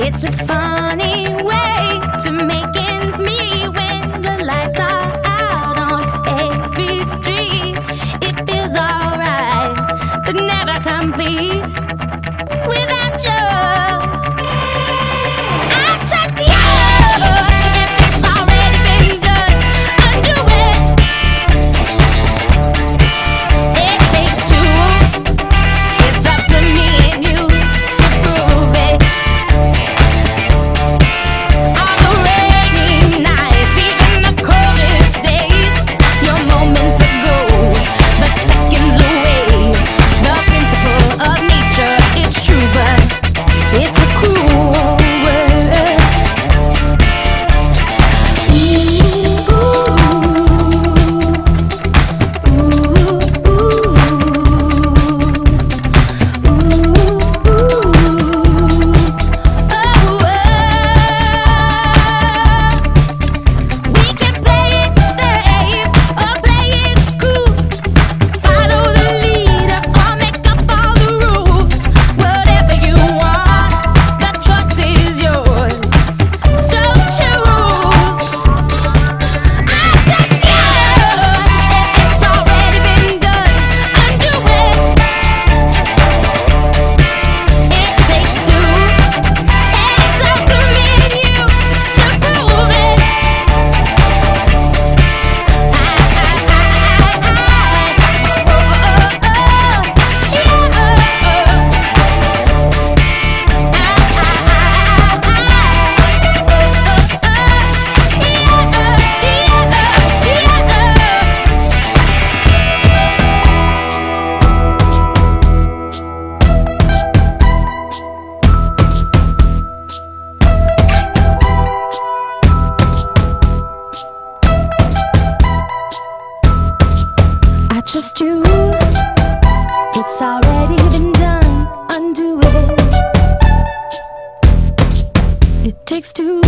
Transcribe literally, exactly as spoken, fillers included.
It's a funny way to make ends meet when the lights are out on every street. It feels alright, but never complete without you. Just do it, it's already been done, undo it. It takes two.